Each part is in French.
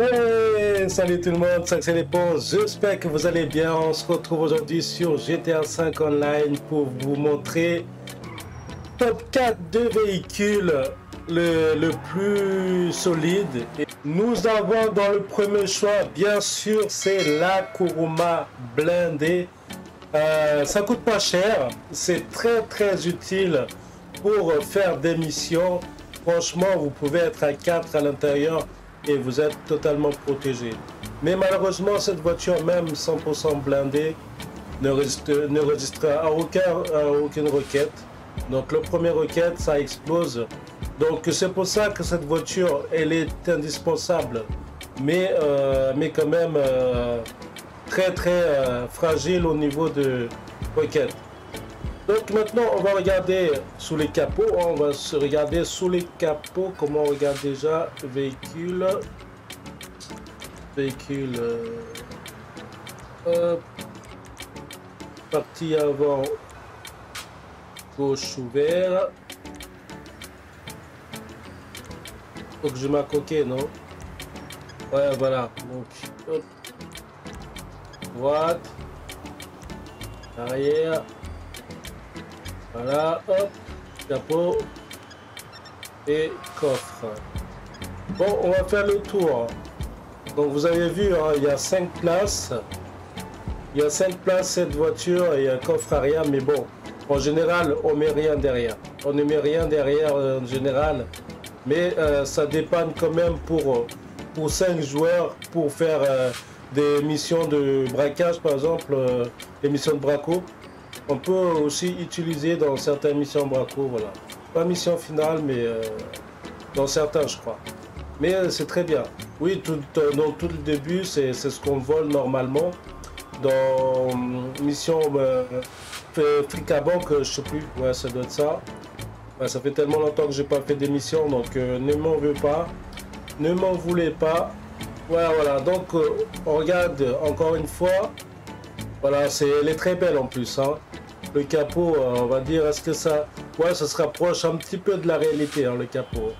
Hey, salut tout le monde, c'est AxelEponge, j'espère que vous allez bien. On se retrouve aujourd'hui sur GTA 5 Online pour vous montrer top 4 de véhicules le plus solide. Et nous avons dans le premier choix, bien sûr, c'est la Kuruma blindée. Ça coûte pas cher, c'est très utile pour faire des missions. Franchement, vous pouvez être à 4 à l'intérieur et vous êtes totalement protégé. Mais malheureusement, cette voiture, même 100% blindée, ne résiste à aucune requête. Donc le premier requête, ça explose. Donc c'est pour ça que cette voiture, elle est indispensable, mais quand même très fragile au niveau de requête. Donc maintenant, on va regarder sous les capots. On va se regarder sous les capots. Comment on regarde déjà? Véhicule. Véhicule. Partie avant. Gauche ouvert. Faut que je marque OK, non? Ouais, voilà. Donc, hop. Droite. Arrière. Voilà, hop, capot et coffre. Bon, on va faire le tour. Donc vous avez vu, hein, il y a 5 places. Il y a 5 places cette voiture et un coffre arrière. Mais bon, en général, on met rien derrière. On ne met rien derrière en général. Mais ça dépanne quand même pour 5 joueurs pour faire des missions de braquage, par exemple, des missions de braco. On peut aussi utiliser dans certaines missions braco, voilà. Pas mission finale, mais dans certains, je crois. Mais c'est très bien. Oui, dans tout le début, c'est ce qu'on vole normalement. Dans mission fric à banque, je sais plus, ouais, ça doit être ça. Ouais, ça fait tellement longtemps que j'ai pas fait des missions, donc ne m'en veux pas. Ne m'en voulez pas. Ouais, voilà, donc on regarde encore une fois. Voilà, elle est très belle en plus, hein. Le capot, on va dire, est-ce que ça... Ouais, ça se rapproche un petit peu de la réalité, hein, le capot.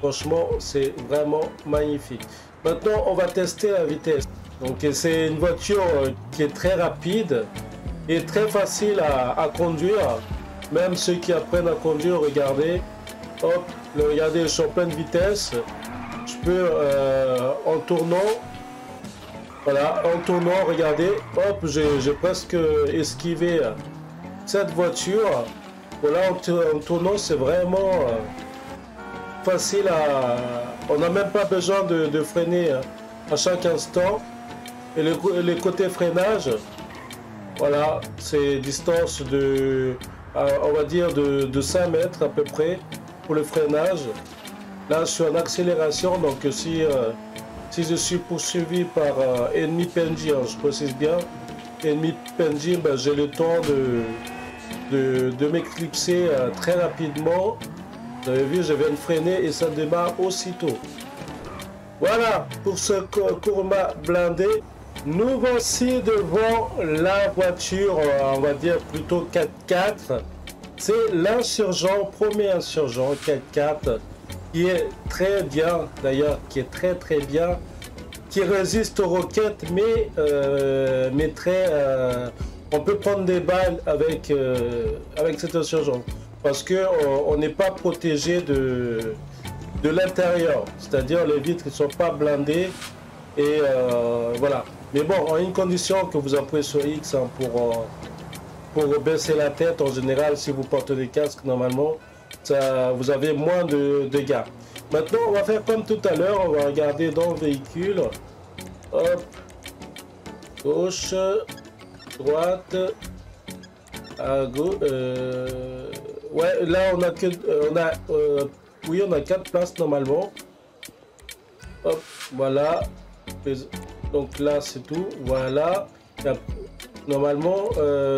Franchement, c'est vraiment magnifique. Maintenant, on va tester la vitesse. Donc, c'est une voiture qui est très rapide et très facile à conduire. Même ceux qui apprennent à conduire, regardez. Hop, regardez, je suis en pleine vitesse. Je peux, en tournant... Voilà, en tournant, regardez, hop, j'ai presque esquivé cette voiture. Voilà, en tournant, c'est vraiment facile à... On n'a même pas besoin de freiner à chaque instant. Et le côté freinage, voilà, c'est distance de, on va dire, de 5 mètres à peu près pour le freinage. Là, je suis en accélération, donc si je suis poursuivi par ennemi PNJ, hein, je précise bien, ennemi PNJ, ben, j'ai le temps de m'éclipser très rapidement. Vous avez vu, je viens de freiner et ça démarre aussitôt. Voilà pour ce Kuruma blindé. Nous voici devant la voiture, on va dire plutôt 4x4. C'est l'insurgent, premier insurgent 4x4. Qui est très bien d'ailleurs, qui est très bien, qui résiste aux roquettes, mais très on peut prendre des balles avec avec cette insurgente parce que on n'est pas protégé de l'intérieur, c'est-à-dire les vitres ne sont pas blindées et voilà. Mais bon, en une condition que vous appuyez sur X, hein, pour baisser la tête. En général, si vous portez des casques, normalement ça, vous avez moins de dégâts. Maintenant, on va faire comme tout à l'heure, on va regarder dans le véhicule. Hop, gauche, droite, à gauche. Ouais, là on a que, oui, on a 4 places normalement. Hop, voilà. Donc là c'est tout. Voilà. Normalement,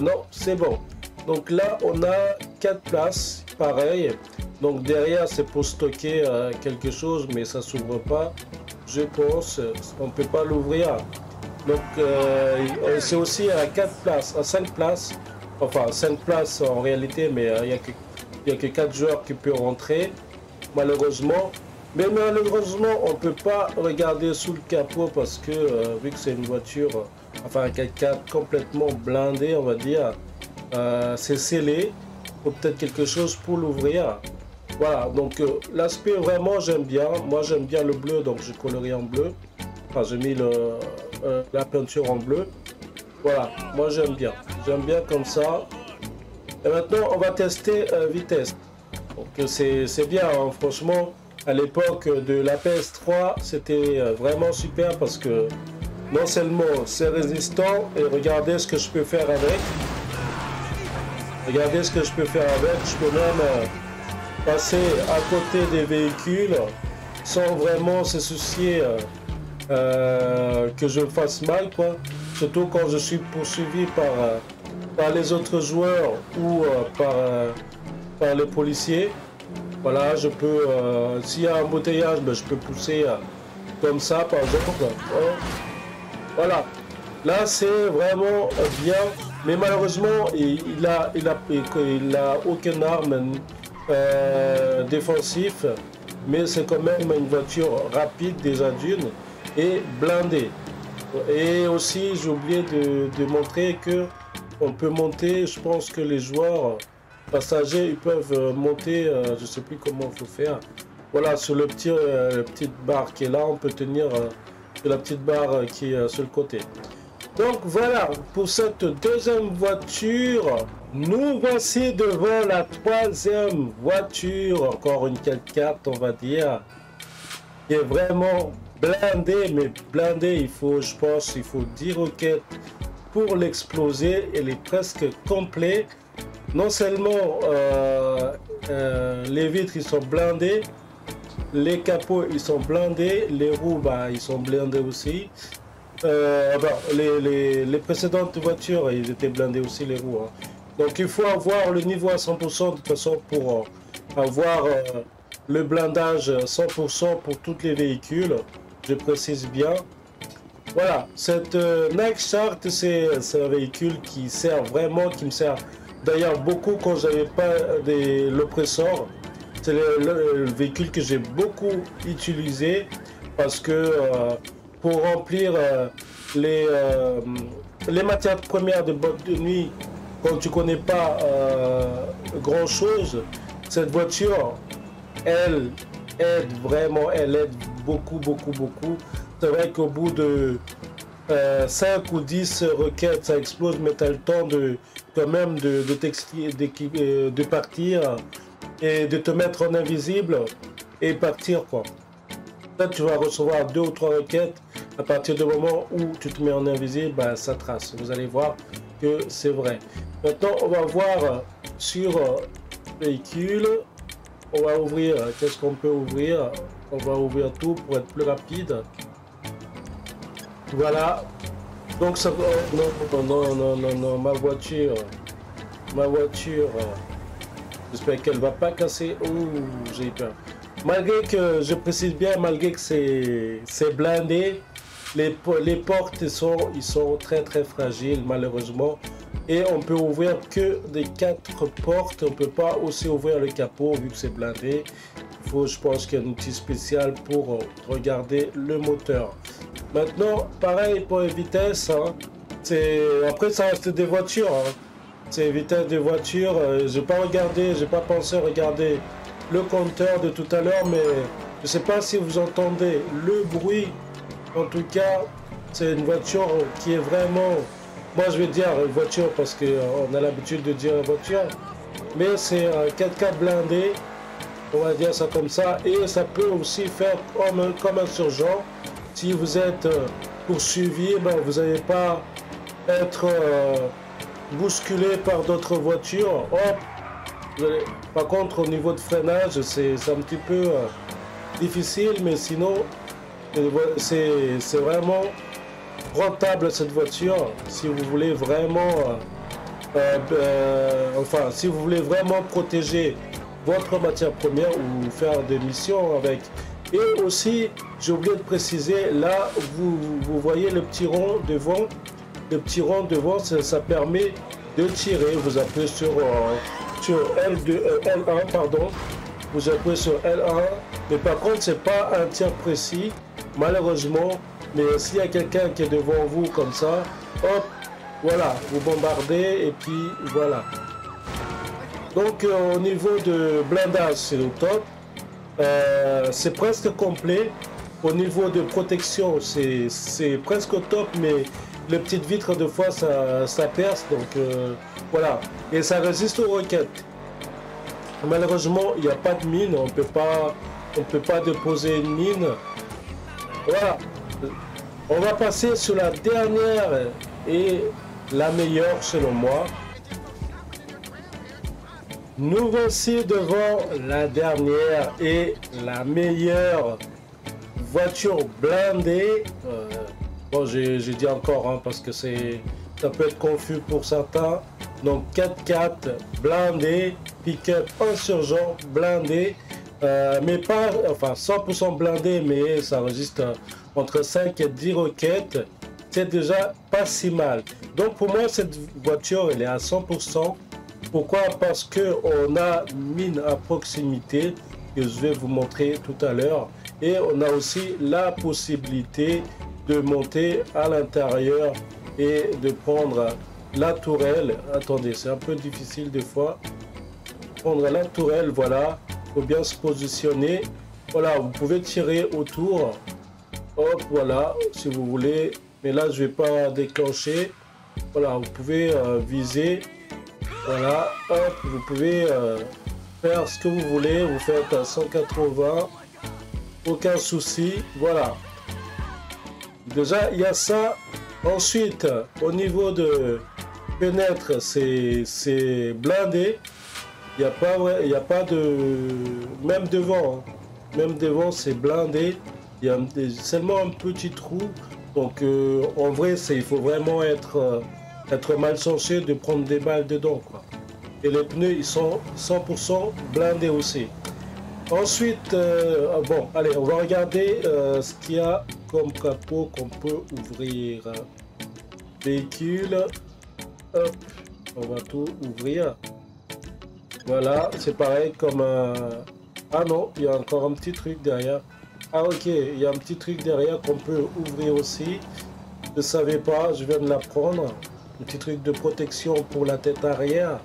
non, c'est bon. Donc là on a 4 places, pareil. Donc derrière, c'est pour stocker quelque chose, mais ça s'ouvre pas, je pense. On peut pas l'ouvrir. Donc c'est aussi à 4 places, à 5 places, enfin 5 places en réalité, mais il n'y a que 4 joueurs qui peuvent rentrer malheureusement. Mais malheureusement, on peut pas regarder sous le capot parce que vu que c'est une voiture, enfin un 4x4 complètement blindé, on va dire, c'est scellé. Faut peut-être quelque chose pour l'ouvrir. Voilà, donc l'aspect vraiment j'aime bien. Moi j'aime bien le bleu, donc j'ai coloré en bleu. Enfin, j'ai mis la peinture en bleu. Voilà, moi j'aime bien. J'aime bien comme ça. Et maintenant, on va tester vitesse. Donc c'est bien, hein, franchement. À l'époque de la PS3, c'était vraiment super parce que non seulement c'est résistant, et regardez ce que je peux faire avec. Regardez ce que je peux faire avec. Je peux même passer à côté des véhicules sans vraiment se soucier que je fasse mal, quoi. Surtout quand je suis poursuivi par les autres joueurs ou par les policiers. Voilà, je peux, s'il y a un embouteillage, ben, je peux pousser comme ça, par exemple. Hein. Voilà, là c'est vraiment bien, mais malheureusement, il a aucune arme défensive, mais c'est quand même une voiture rapide déjà d'une et blindée. Et aussi, j'ai oublié de montrer que on peut monter. Je pense que les joueurs passagers, ils peuvent monter, je sais plus comment il faut faire. Voilà, sur le petit petite barre qui est là, on peut tenir sur la petite barre qui est sur le côté. Donc voilà, pour cette deuxième voiture, nous voici devant la troisième voiture, encore une 4x4 on va dire, qui est vraiment blindée, mais blindée, il faut, je pense, il faut 10 roquettes pour l'exploser. Elle est presque complète. Non seulement les vitres ils sont blindés, les capots ils sont blindés, les roues bah, ils sont blindés aussi. Bah, les précédentes voitures ils étaient blindés aussi les roues. Hein. Donc il faut avoir le niveau à 100% de toute façon pour avoir le blindage 100% pour tous les véhicules. Je précise bien. Voilà, cette Nexart c'est un véhicule qui sert vraiment, qui me sert. D'ailleurs, beaucoup quand j'avais pas l'oppressor, c'est le véhicule que j'ai beaucoup utilisé parce que pour remplir les matières premières de boîte de nuit, quand tu connais pas grand chose, cette voiture, elle aide vraiment, elle aide beaucoup, beaucoup, beaucoup. C'est vrai qu'au bout de 5 ou 10 requêtes, ça explose, mais tu as le temps de quand même de partir et de te mettre en invisible et partir, quoi. Là, tu vas recevoir 2 ou 3 requêtes. À partir du moment où tu te mets en invisible, bah, ça trace. Vous allez voir que c'est vrai. Maintenant, on va voir sur véhicule. On va ouvrir. Qu'est-ce qu'on peut ouvrir? On va ouvrir tout pour être plus rapide. Voilà, donc ça... Oh, non, ma voiture, j'espère qu'elle va pas casser, ouh, j'ai peur. Malgré que, je précise bien, malgré que c'est blindé, les portes ils sont très très fragiles malheureusement, et on peut ouvrir que des 4 portes, on peut pas aussi ouvrir le capot vu que c'est blindé. Il faut, je pense qu'il y a un outil spécial pour regarder le moteur. Maintenant, pareil pour les vitesses, hein, après ça reste des voitures, hein. C'est vitesse des voitures, j'ai pas pensé regarder le compteur de tout à l'heure, mais je sais pas si vous entendez le bruit, en tout cas c'est une voiture qui est vraiment, moi je vais dire une voiture parce qu'on a l'habitude de dire voiture, mais c'est un 4x4 blindé, on va dire ça comme ça, et ça peut aussi faire comme un Insurgent. Si vous êtes poursuivi, ben vous n'allez pas être bousculé par d'autres voitures. Hop. Par contre, au niveau de freinage, c'est un petit peu difficile, mais sinon, c'est vraiment rentable cette voiture. Si vous voulez vraiment, enfin, si vous voulez vraiment protéger votre matière première ou faire des missions avec. Et aussi, j'ai oublié de préciser, là, vous voyez le petit rond devant. Le petit rond devant, ça permet de tirer. Vous appuyez sur L2, L1, pardon, vous appuyez sur L1, mais par contre c'est pas un tir précis malheureusement, mais s'il y a quelqu'un qui est devant vous comme ça, hop, voilà, vous bombardez et puis voilà. Donc au niveau de blindage c'est le top, c'est presque complet. Au niveau de protection c'est presque top, mais les petites vitres de fois ça perce, donc voilà, et ça résiste aux roquettes. Malheureusement il n'y a pas de mine, on peut pas déposer une mine. Voilà, on va passer sur la dernière et la meilleure selon moi. Nous voici devant la dernière et la meilleure voiture blindée. Bon, j'ai dit encore, hein, parce que ça peut être confus pour certains. Donc 4x4 blindé, pick-up insurgent blindé, mais pas, enfin 100% blindé, mais ça résiste entre 5 et 10 roquettes. C'est déjà pas si mal. Donc pour moi cette voiture elle est à 100%. Pourquoi? Parce que on a mine à proximité que je vais vous montrer tout à l'heure, et on a aussi la possibilité de monter à l'intérieur et de prendre la tourelle. Attendez, c'est un peu difficile des fois. Prendre la tourelle, voilà, faut bien se positionner. Voilà, vous pouvez tirer autour, hop, voilà, si vous voulez, mais là je vais pas déclencher. Voilà, vous pouvez viser, voilà, hop, vous pouvez faire ce que vous voulez, vous faites à 180, aucun souci. Voilà, déjà il y a ça. Ensuite au niveau de pénètre, c'est blindé, il n'y a pas de, même devant c'est blindé, il y a seulement un petit trou. Donc en vrai il faut vraiment être mal censé de prendre des balles dedans, quoi. Et les pneus ils sont 100% blindés aussi. Ensuite bon allez, on va regarder ce qu'il y a comme capot qu'on peut ouvrir. Véhicule, hop, on va tout ouvrir. Voilà, c'est pareil comme un... ah non, il y a encore un petit truc derrière. Ah ok, il y a un petit truc derrière qu'on peut ouvrir aussi, je ne savais pas, je viens de l'apprendre. Un petit truc de protection pour la tête arrière.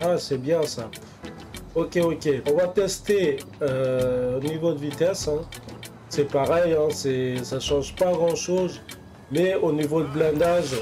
Ah, c'est bien ça. Ok, ok, on va tester au niveau de vitesse, hein. C'est pareil, hein, ça change pas grand chose, mais au niveau de blindage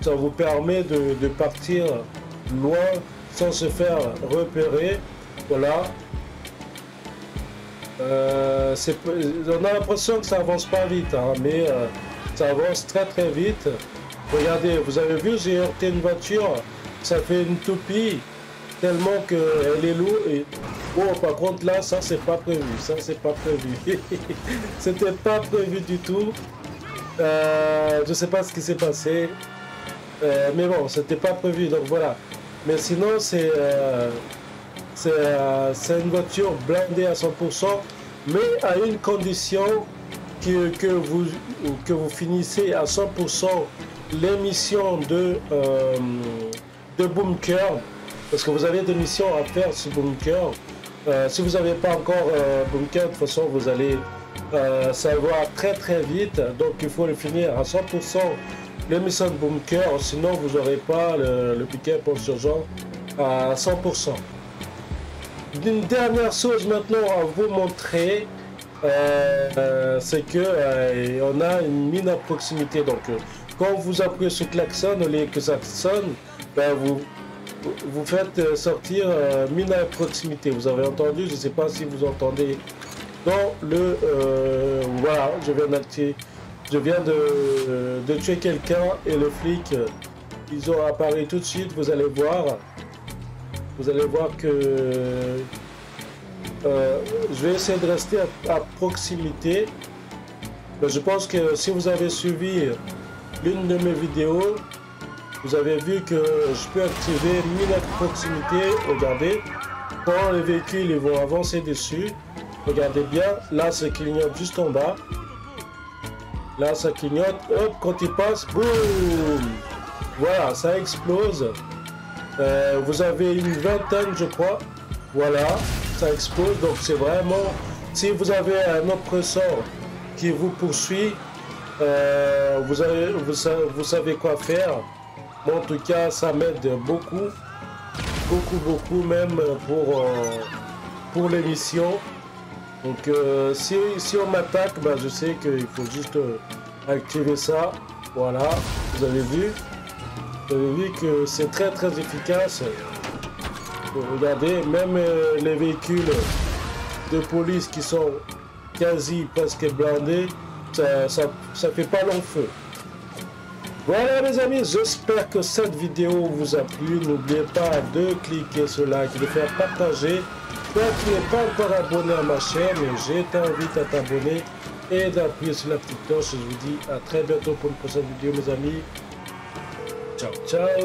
ça vous permet de partir loin sans se faire repérer. Voilà, on a l'impression que ça avance pas vite, hein, mais ça avance très très vite. Regardez, vous avez vu, j'ai heurté une voiture, ça fait une toupie tellement qu'elle est lourde. Et... oh, par contre là, ça c'est pas prévu, ça c'est pas prévu. C'était pas prévu du tout. Je sais pas ce qui s'est passé, mais bon, c'était pas prévu, donc voilà. Mais sinon c'est une voiture blindée à 100%, mais à une condition que vous finissez à 100% les missions de bunker, parce que vous avez des missions à faire sur bunker. Si vous n'avez pas encore bunker, de toute façon vous allez savoir très très vite, donc il faut le finir à 100% les missions de bunker, sinon vous n'aurez pas le pick-up insurgent à 100%. Une dernière chose maintenant à vous montrer, c'est que on a une mine à proximité. Donc quand vous appuyez sur klaxon, au lieu que ça sonne, ben vous faites sortir mine à proximité. Vous avez entendu, je sais pas si vous entendez dans le voilà, je viens de tuer quelqu'un et le flic ils ont apparu tout de suite. Vous allez voir, que je vais essayer de rester à proximité. Mais je pense que si vous avez suivi l'une de mes vidéos, vous avez vu que je peux activer mine à proximité. Regardez, quand les véhicules ils vont avancer dessus, regardez bien, là ça clignote juste en bas, là ça clignote, hop, quand il passe, boum, voilà, ça explose. Vous avez une vingtaine je crois, voilà, ça explose. Donc c'est vraiment, si vous avez un autre sort qui vous poursuit, vous savez quoi faire. Bon, en tout cas ça m'aide beaucoup même pour les missions. Donc si on m'attaque, bah, je sais qu'il faut juste activer ça. Voilà, vous avez vu que c'est très efficace. Regardez, même les véhicules de police qui sont presque blindés, ça fait pas long feu. Voilà mes amis, j'espère que cette vidéo vous a plu. N'oubliez pas de cliquer sur like, de faire partager. Toi qui n'es pas encore abonné à ma chaîne, je t'invite à t'abonner et d'appuyer sur la petite cloche. Je vous dis à très bientôt pour une prochaine vidéo mes amis. Ciao ciao.